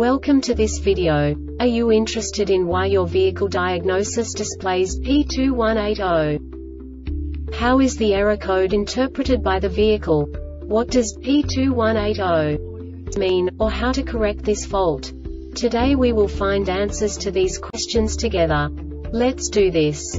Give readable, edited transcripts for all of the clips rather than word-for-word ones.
Welcome to this video. Are you interested in why your vehicle diagnosis displays P2180? How is the error code interpreted by the vehicle? What does P2180 mean, or how to correct this fault? Today we will find answers to these questions together. Let's do this.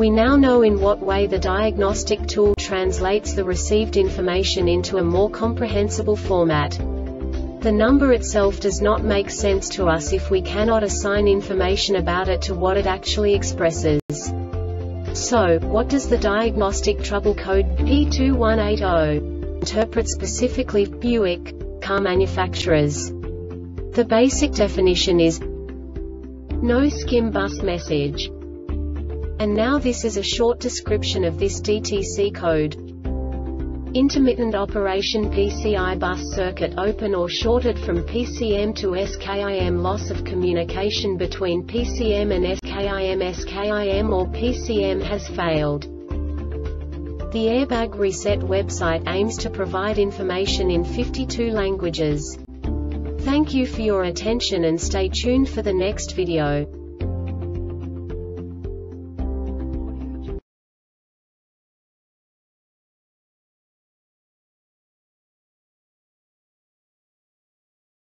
We now know in what way the diagnostic tool translates the received information into a more comprehensible format. The number itself does not make sense to us if we cannot assign information about it to what it actually expresses. So, what does the diagnostic trouble code P2180 interpret specifically for Buick car manufacturers? The basic definition is no SKIM bus message. And now this is a short description of this DTC code. Intermittent operation PCI bus circuit open or shorted from PCM to SKIM, loss of communication between PCM and SKIM or PCM has failed. The Airbag Reset website aims to provide information in 52 languages. Thank you for your attention and stay tuned for the next video.